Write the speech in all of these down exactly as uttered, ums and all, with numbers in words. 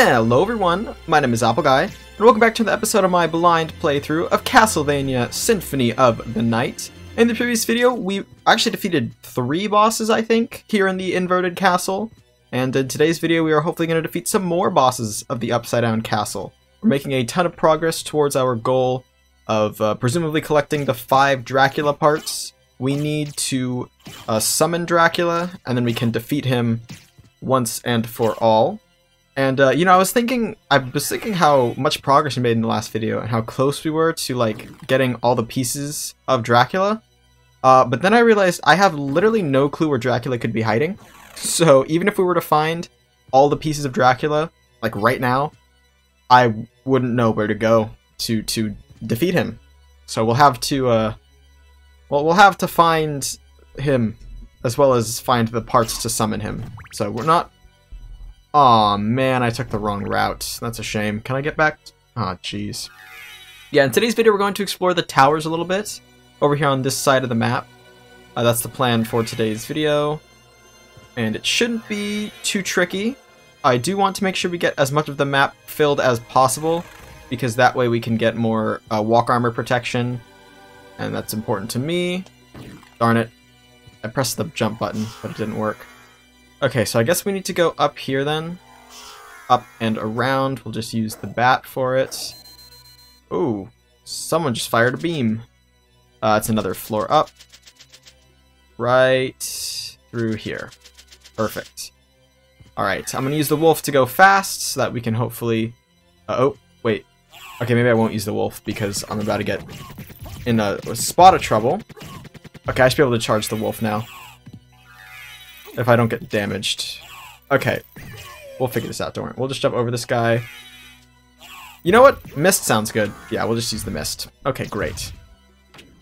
Hello everyone, my name is Appleguy, and welcome back to another episode of my blind playthrough of Castlevania Symphony of the Night. In the previous video, we actually defeated three bosses, I think, here in the Inverted Castle. And in today's video, we are hopefully going to defeat some more bosses of the Upside Down Castle. We're making a ton of progress towards our goal of uh, presumably collecting the five Dracula parts. We need to uh, summon Dracula, and then we can defeat him once and for all. And, uh, you know, I was thinking, I was thinking how much progress we made in the last video and how close we were to, like, getting all the pieces of Dracula. Uh, but then I realized I have literally no clue where Dracula could be hiding. So even if we were to find all the pieces of Dracula, like, right now, I wouldn't know where to go to, to defeat him. So we'll have to, uh, well, we'll have to find him as well as find the parts to summon him. So we're not... Aw, oh, man, I took the wrong route. That's a shame. Can I get back? Aw, oh, jeez. Yeah, in today's video, we're going to explore the towers a little bit over here on this side of the map. Uh, that's the plan for today's video, and it shouldn't be too tricky. I do want to make sure we get as much of the map filled as possible, because that way we can get more uh, walk armor protection, and that's important to me. Darn it. I pressed the jump button, but it didn't work. Okay, so I guess we need to go up here then. Up and around. We'll just use the bat for it. Ooh, someone just fired a beam. Uh, it's another floor up. Right through here. Perfect. Alright, I'm going to use the wolf to go fast so that we can hopefully... Uh, oh, wait. Okay, maybe I won't use the wolf because I'm about to get in a, a spot of trouble. Okay, I should be able to charge the wolf now. If I don't get damaged. Okay. We'll figure this out, don't worry. We'll just jump over this guy. You know what? Mist sounds good. Yeah, we'll just use the mist. Okay, great.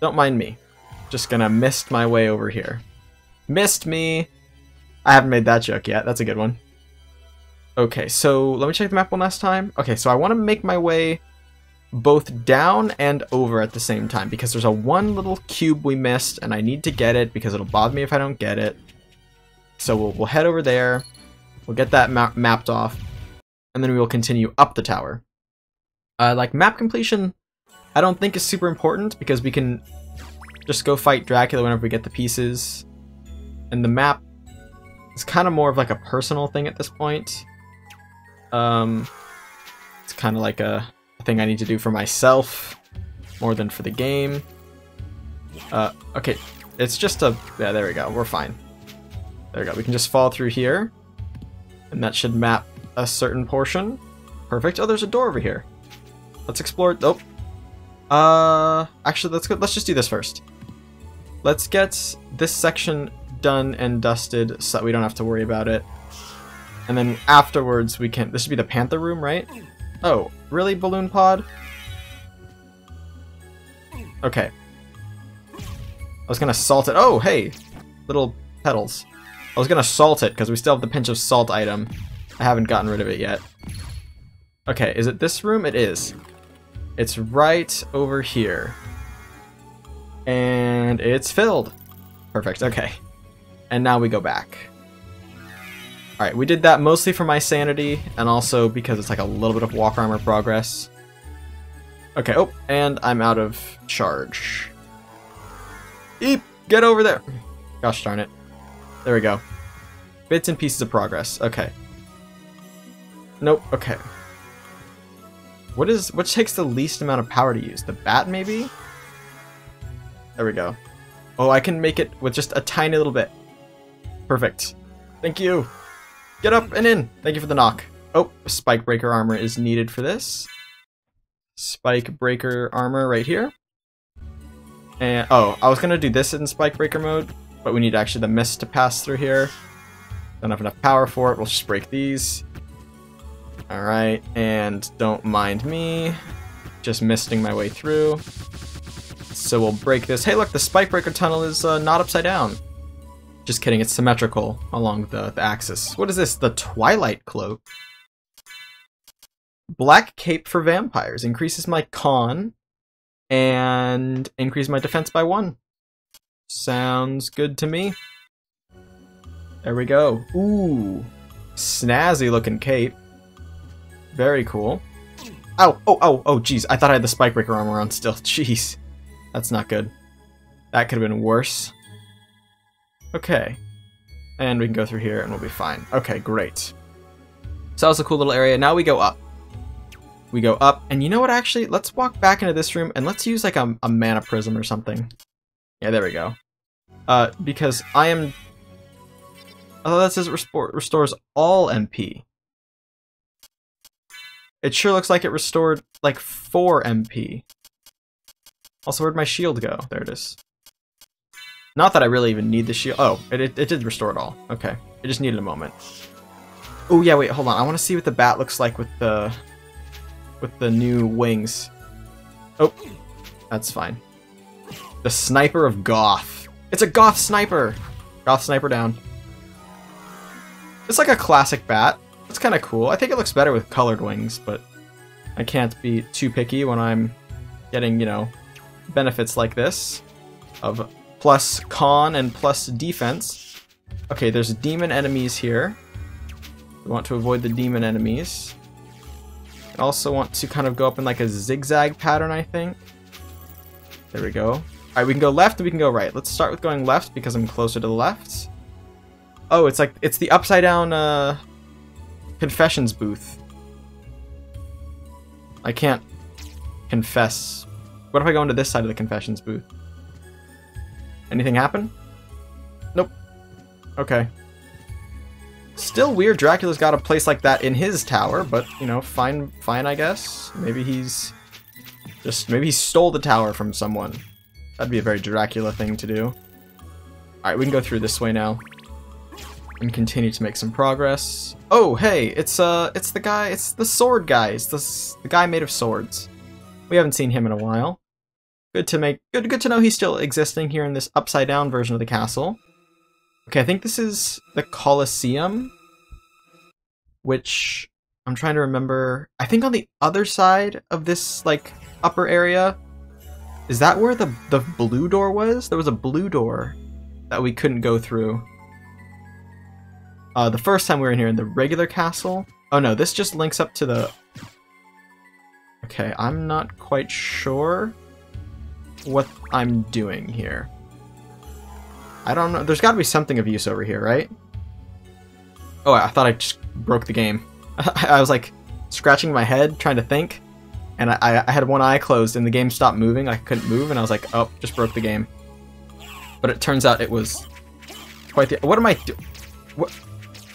Don't mind me. Just gonna mist my way over here. Mist me! I haven't made that joke yet. That's a good one. Okay, so let me check the map one last time. Okay, so I want to make my way both down and over at the same time because there's a one little cube we missed and I need to get it because it'll bother me if I don't get it. So we'll, we'll head over there, we'll get that ma mapped off, and then we will continue up the tower. Uh, like, map completion, I don't think is super important, because we can just go fight Dracula whenever we get the pieces. And the map is kind of more of like a personal thing at this point. Um, it's kind of like a thing I need to do for myself, more than for the game. Uh, okay, it's just a... yeah, there we go, we're fine. There we go, we can just fall through here, and that should map a certain portion. Perfect. Oh, there's a door over here. Let's explore it. Oh. Uh, actually, let's, go, let's just do this first. Let's get this section done and dusted so that we don't have to worry about it. And then afterwards we can... this should be the Panther Room, right? Oh, really, Balloon Pod? Okay. I was gonna salt it. Oh, hey! Little petals. I was gonna salt it, because we still have the pinch of salt item. I haven't gotten rid of it yet. Okay, is it this room? It is. It's right over here. And it's filled. Perfect, okay. And now we go back. Alright, we did that mostly for my sanity, and also because it's like a little bit of walk armor progress. Okay, oh, and I'm out of charge. Eep! Get over there! Gosh darn it. There we go. Bits and pieces of progress. Okay. Nope. Okay. What is... what takes the least amount of power to use? The bat, maybe? There we go. Oh, I can make it with just a tiny little bit. Perfect. Thank you. Get up and in. Thank you for the knock. Oh, spike breaker armor is needed for this. Spike breaker armor right here. And... oh, I was going to do this in spike breaker mode. But we need actually the mist to pass through here. Don't have enough power for it. We'll just break these. Alright, and don't mind me. Just misting my way through. So we'll break this. Hey look, the spike breaker tunnel is uh, not upside down. Just kidding, it's symmetrical along the, the axis. What is this? The Twilight Cloak? Black Cape for Vampires. Increases my con. And increase my defense by one. Sounds good to me. There we go. Ooh. Snazzy looking cape. Very cool. Ow! Oh, oh, oh, jeez. I thought I had the Spikebreaker armor on still. Jeez. That's not good. That could have been worse. Okay. And we can go through here and we'll be fine. Okay, great. So that was a cool little area. Now we go up. We go up, and you know what, actually? Let's walk back into this room, and let's use, like, a, a mana prism or something. Yeah, there we go. Uh, because I am... Although that says restore, restores all M P. It sure looks like it restored, like, four M P. Also, where'd my shield go? There it is. Not that I really even need the shield. Oh, it, it, it did restore it all. Okay. It just needed a moment. Oh, yeah, wait, hold on. I want to see what the bat looks like with the... with the new wings. Oh, that's fine. The sniper of Goth. It's a Goth sniper. Goth sniper down. It's like a classic bat. It's kind of cool. I think it looks better with colored wings, but I can't be too picky when I'm getting, you know, benefits like this of plus con and plus defense. Okay, there's demon enemies here. We want to avoid the demon enemies. I also want to kind of go up in like a zigzag pattern, I think. There we go. Alright, we can go left and we can go right. Let's start with going left because I'm closer to the left. Oh, it's like, it's the upside down uh, confessions booth. I can't confess. What if I go into this side of the confessions booth? Anything happen? Nope. Okay. Still weird Dracula's got a place like that in his tower, but, you know, fine, fine, I guess. Maybe he's just, maybe he stole the tower from someone. That'd be a very Dracula thing to do. Alright, we can go through this way now. And continue to make some progress. Oh, hey, it's, uh, it's the guy, it's the sword guy. It's the, the guy made of swords. We haven't seen him in a while. Good to make, good, good to know he's still existing here in this upside-down version of the castle. Okay, I think this is the Colosseum, which I'm trying to remember. I think on the other side of this, like, upper area, is that where the, the blue door was? There was a blue door that we couldn't go through. Uh, the first time we were in here in the regular castle. Oh no, this just links up to the... Okay, I'm not quite sure what I'm doing here. I don't know. There's got to be something of use over here, right? Oh, I thought I just broke the game. I was like scratching my head, trying to think, and I, I had one eye closed, and the game stopped moving. I couldn't move, and I was like, "Oh, just broke the game." But it turns out it was quite the. What am I? Do what?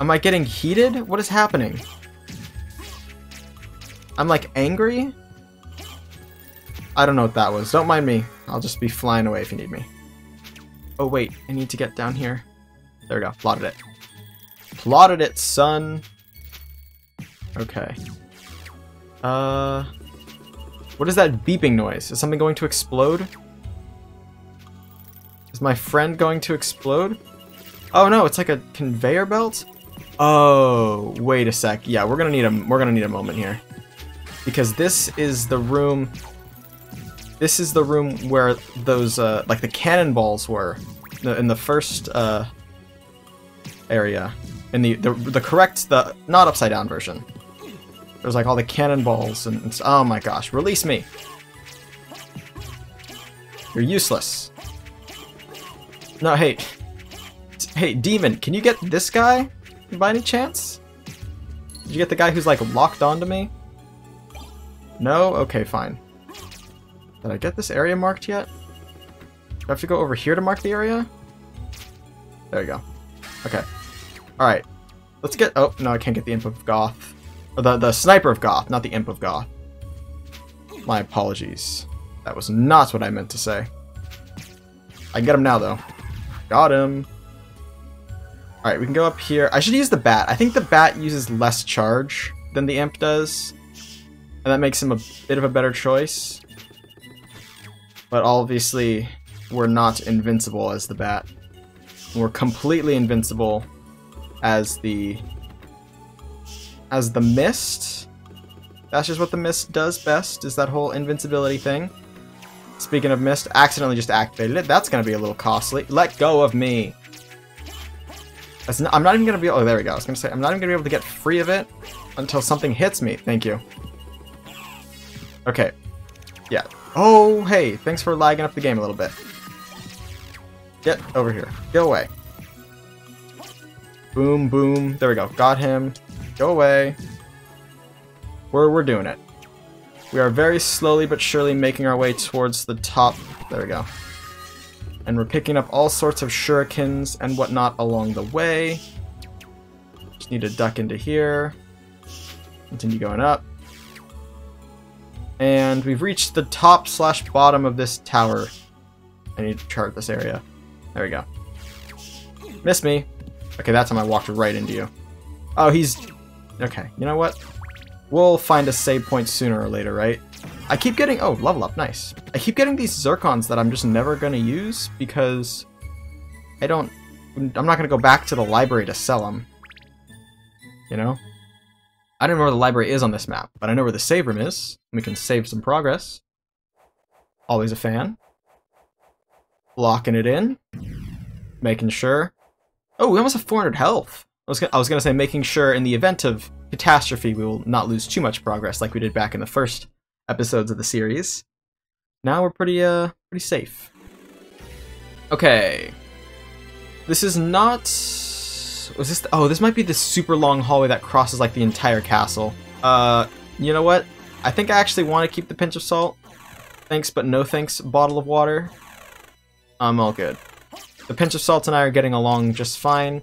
Am I getting heated? What is happening? I'm like angry. I don't know what that was. Don't mind me. I'll just be flying away if you need me. Oh wait, I need to get down here. There we go, plotted it. Plotted it, son! Okay. Uh... What is that beeping noise? Is something going to explode? Is my friend going to explode? Oh no, it's like a conveyor belt? Oh, wait a sec. Yeah, we're gonna need a, we're gonna need a moment here. Because this is the room... This is the room where those, uh, like the cannonballs were in the first uh, area. In the, the the correct, the not upside down version. There was like all the cannonballs and, and oh my gosh, release me! You're useless. No, hey, hey, demon, can you get this guy by any chance? Did you get the guy who's like locked onto me? No? Okay, fine. Did I get this area marked yet? Do I have to go over here to mark the area? There we go. Okay. Alright. Let's get... Oh, no, I can't get the Imp of Goth. Or the, the Sniper of Goth, not the Imp of Goth. My apologies. That was not what I meant to say. I can get him now, though. Got him. Alright, we can go up here. I should use the bat. I think the bat uses less charge than the Imp does. And that makes him a bit of a better choice. But obviously, we're not invincible as the bat. We're completely invincible as the as the mist. That's just what the mist does best, is that whole invincibility thing. Speaking of mist, accidentally just activated it. That's going to be a little costly. Let go of me. That's not, I'm not even going to be... Oh, there we go. I was going to say, I'm not even going to be able to get free of it. until something hits me. Thank you. Okay. Yeah. Oh, hey, thanks for lagging up the game a little bit. Get over here. Get away. Boom, boom. There we go. Got him. Go away. We're, we're doing it. We are very slowly but surely making our way towards the top. There we go. And we're picking up all sorts of shurikens and whatnot along the way. Just need to duck into here. Continue going up. And we've reached the top slash bottom of this tower. I need to chart this area. There we go. Miss me. Okay, that time I walked right into you. Oh, he's... Okay, you know what? We'll find a save point sooner or later, right? I keep getting... Oh, level up. Nice. I keep getting these zircons that I'm just never going to use because I don't... I'm not going to go back to the library to sell them. You know? I don't know where the library is on this map, but I know where the save room is. We can save some progress. Always a fan. Locking it in. Making sure. Oh, we almost have four hundred health. I was gonna, I was gonna say making sure in the event of catastrophe we will not lose too much progress like we did back in the first episodes of the series. Now we're pretty uh pretty safe. Okay. This is not... Was this? The, oh, this might be the super long hallway that crosses like the entire castle. Uh, you know what? I think I actually want to keep the pinch of salt. Thanks, but no thanks. Bottle of water. I'm all good. The pinch of salt and I are getting along just fine.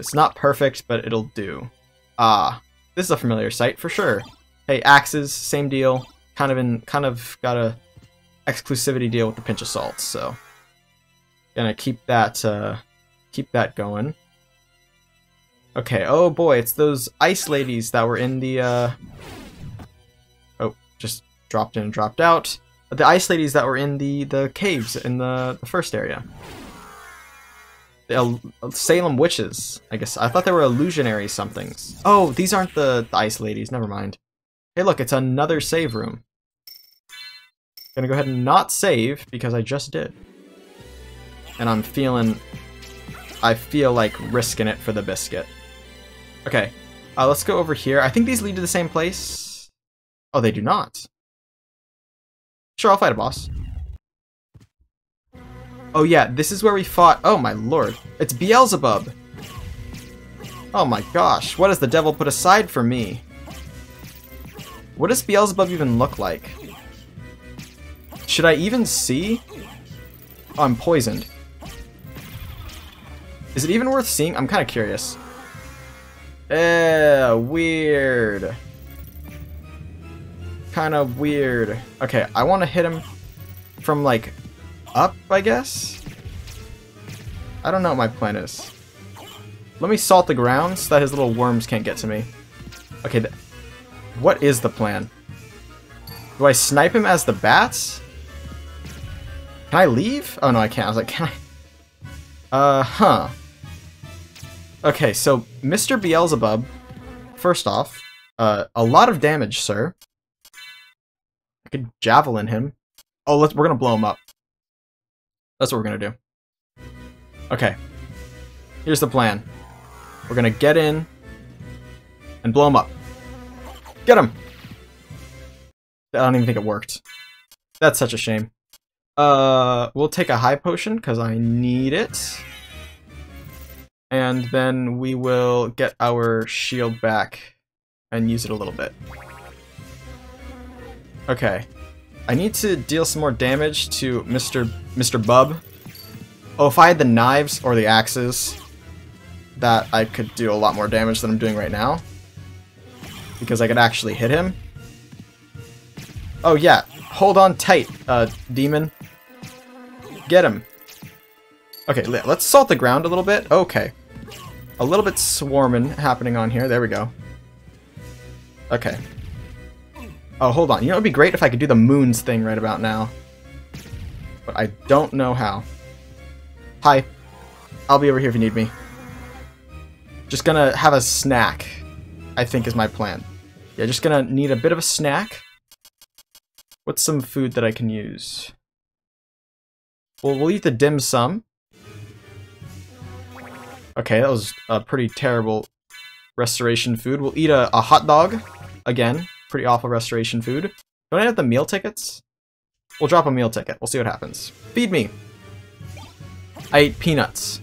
It's not perfect, but it'll do. Ah, this is a familiar sight for sure. Hey, axes, same deal. Kind of in, kind of got a exclusivity deal with the pinch of salt, so gonna keep that, uh, keep that going. Okay. Oh boy, it's those ice ladies that were in the. Uh... Oh, just dropped in and dropped out. The ice ladies that were in the the caves in the the first area. The Salem witches, I guess. I thought they were illusionary somethings. Oh, these aren't the, the ice ladies. Never mind. Hey, look, it's another save room. Gonna go ahead and not save because I just did. And I'm feeling... I feel like risking it for the biscuit. Okay, uh, let's go over here. I think these lead to the same place. Oh, they do not. Sure, I'll fight a boss. Oh yeah, this is where we fought. Oh my lord. It's Beelzebub. Oh my gosh. What has the devil put aside for me? What does Beelzebub even look like? Should I even see? Oh, I'm poisoned. Is it even worth seeing? I'm kind of curious. Eh, weird. Kind of weird. Okay, I want to hit him from like... up, I guess? I don't know what my plan is. Let me salt the ground so that his little worms can't get to me. Okay, th what is the plan? Do I snipe him as the bats? Can I leave? Oh no, I can't. I was like, can I? Uh, huh. Okay, so Mister Beelzebub, first off, uh, a lot of damage, sir. I could javelin him. Oh, let's, we're gonna blow him up. That's what we're gonna do. Okay. Here's the plan. We're gonna get in and blow him up. Get him! I don't even think it worked. That's such a shame. Uh, we'll take a high potion because I need it. And then we will get our shield back and use it a little bit. Okay. I need to deal some more damage to Mister Mister Bub. Oh, if I had the knives or the axes, that I could do a lot more damage than I'm doing right now. Because I could actually hit him. Oh yeah, hold on tight, uh, demon. Get him. Okay, let's salt the ground a little bit. Okay. A little bit swarming happening on here. There we go. Okay. Oh, hold on. You know, it would be great if I could do the moons thing right about now. But I don't know how. Hi. I'll be over here if you need me. Just gonna have a snack, I think is my plan. Yeah, just gonna need a bit of a snack. What's some food that I can use? Well, we'll eat the dim sum. Okay, that was a pretty terrible restoration food. We'll eat a, a hot dog. Again, pretty awful restoration food. Don't I have the meal tickets? We'll drop a meal ticket. We'll see what happens. Feed me. I ate peanuts.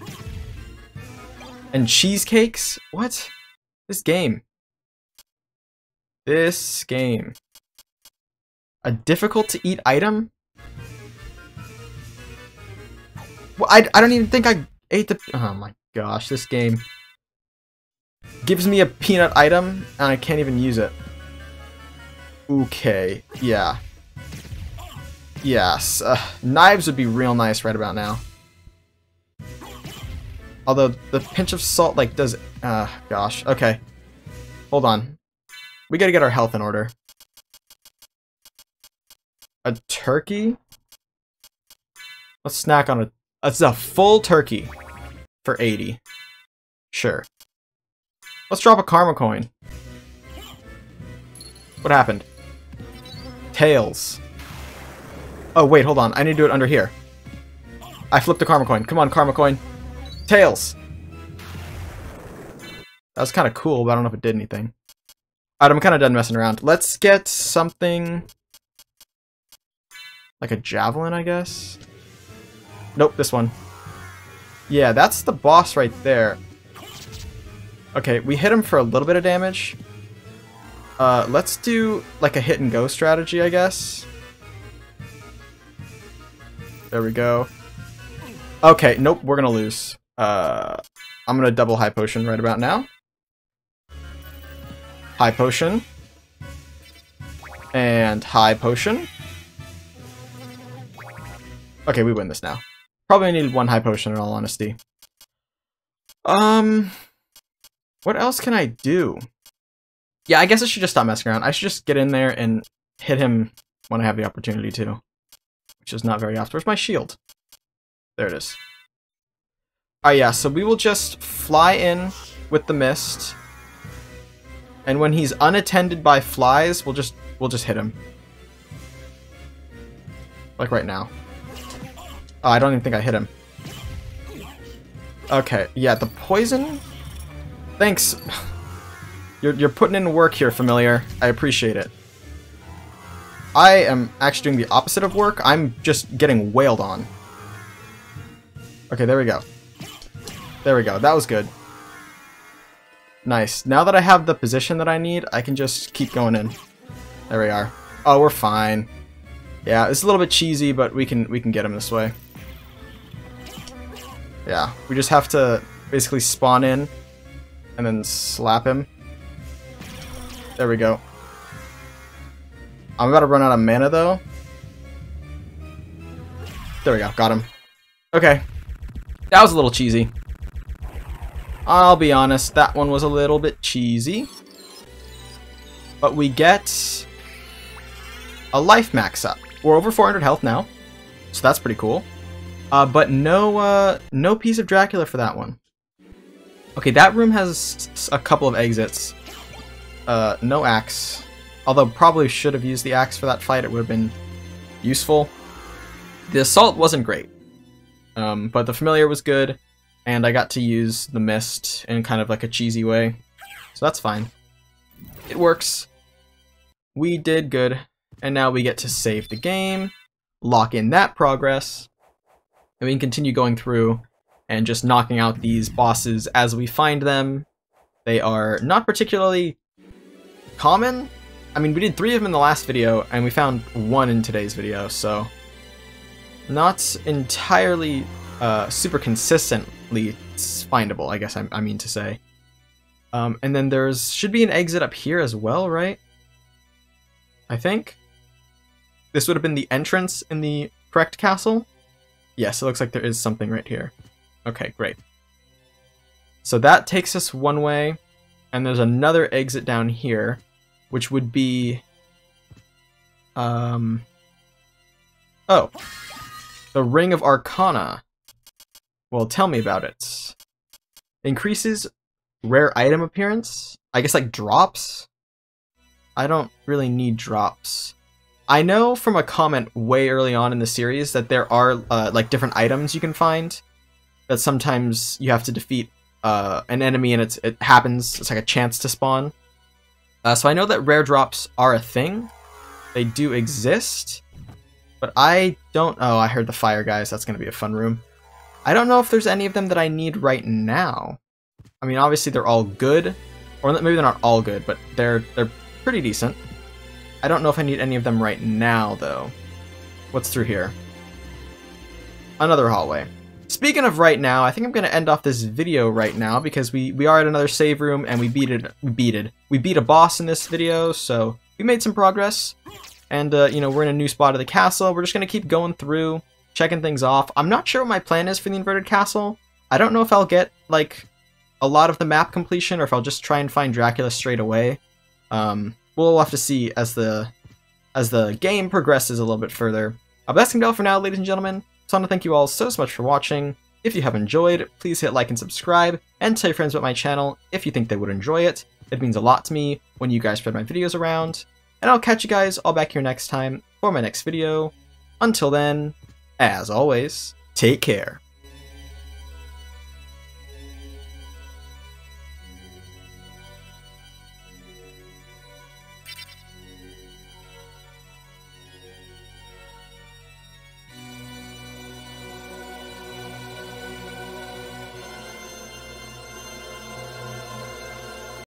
And cheesecakes? What? This game. This game. A difficult to eat item? Well, I, I don't even think I ate the... Oh my gosh, this game gives me a peanut item and I can't even use it. Okay, yeah. Yes, uh, knives would be real nice right about now. Although, the pinch of salt, like, does... Uh, gosh, okay. Hold on. We gotta get our health in order. A turkey? Let's snack on a... It's a full turkey for eighty. Sure. Let's drop a karma coin. What happened? Tails. Oh, wait, hold on. I need to do it under here. I flipped the karma coin. Come on, karma coin. Tails! That was kind of cool, but I don't know if it did anything. Alright, I'm kind of done messing around. Let's get something... like a javelin, I guess? Nope, this one. Yeah, that's the boss right there. Okay, we hit him for a little bit of damage. Uh, let's do, like, a hit-and-go strategy, I guess. There we go. Okay, nope, we're gonna lose. Uh, I'm gonna double high potion right about now. High potion. And high potion. Okay, we win this now. Probably needed one high potion in all honesty. Um, what else can I do? Yeah, I guess I should just stop messing around. I should just get in there and hit him when I have the opportunity to. Which is not very often. Where's my shield? There it is. Alright, yeah, so we will just fly in with the mist. And when he's unattended by flies, we'll just we'll just hit him. Like right now. Oh, I don't even think I hit him. Okay, yeah, the poison? Thanks. You're you're putting in work here, familiar. I appreciate it. I am actually doing the opposite of work. I'm just getting wailed on. Okay, there we go. There we go. That was good. Nice. Now that I have the position that I need, I can just keep going in. There we are. Oh, we're fine. Yeah, it's a little bit cheesy, but we can we can get him this way. Yeah, we just have to basically spawn in and then slap him. There we go. I'm about to run out of mana, though. There we go. Got him. Okay. That was a little cheesy. I'll be honest. That one was a little bit cheesy. But we get a life max up. We're over four hundred health now. So that's pretty cool. Uh, but no, uh, no piece of Dracula for that one. Okay, that room has a couple of exits. Uh, no axe. Although probably should have used the axe for that fight. It would have been useful. The assault wasn't great. Um, but the familiar was good, and I got to use the mist in kind of like a cheesy way. So that's fine. It works. We did good. And now we get to save the game, lock in that progress, and we can continue going through and just knocking out these bosses as we find them. They are not particularly common. I mean, we did three of them in the last video, and we found one in today's video, so... not entirely uh, super consistently findable, I guess I, I mean to say. Um, and then there's should be an exit up here as well, right? I think. This would have been the entrance in the correct castle. Yes, it looks like there is something right here. Okay, great. So that takes us one way, and there's another exit down here, which would be... Um... Oh. The Ring of Arcana. Well, tell me about it. Increases rare item appearance? I guess like drops? I don't really need drops. I know from a comment way early on in the series that there are uh, like different items you can find that sometimes you have to defeat uh, an enemy and it's, it happens. It's like a chance to spawn. Uh, so I know that rare drops are a thing. They do exist. But I don't... Oh, I heard the fire, guys. That's going to be a fun room. I don't know if there's any of them that I need right now. I mean, obviously they're all good. Or maybe they're not all good, but they're they're pretty decent. I don't know if I need any of them right now, though. What's through here? Another hallway. Speaking of right now, I think I'm going to end off this video right now because we, we are at another save room and we beat it. We beat it. We beat a boss in this video, so we made some progress. And, uh, you know, we're in a new spot of the castle. We're just going to keep going through, checking things off. I'm not sure what my plan is for the Inverted Castle. I don't know if I'll get, like, a lot of the map completion or if I'll just try and find Dracula straight away. Um, we'll have to see as the, as the game progresses a little bit further. Uh, but that's going to be all for now, ladies and gentlemen. So I want to thank you all so, so much for watching. If you have enjoyed, please hit like and subscribe, and tell your friends about my channel if you think they would enjoy it. It means a lot to me when you guys spread my videos around. And I'll catch you guys all back here next time for my next video. Until then, as always, take care.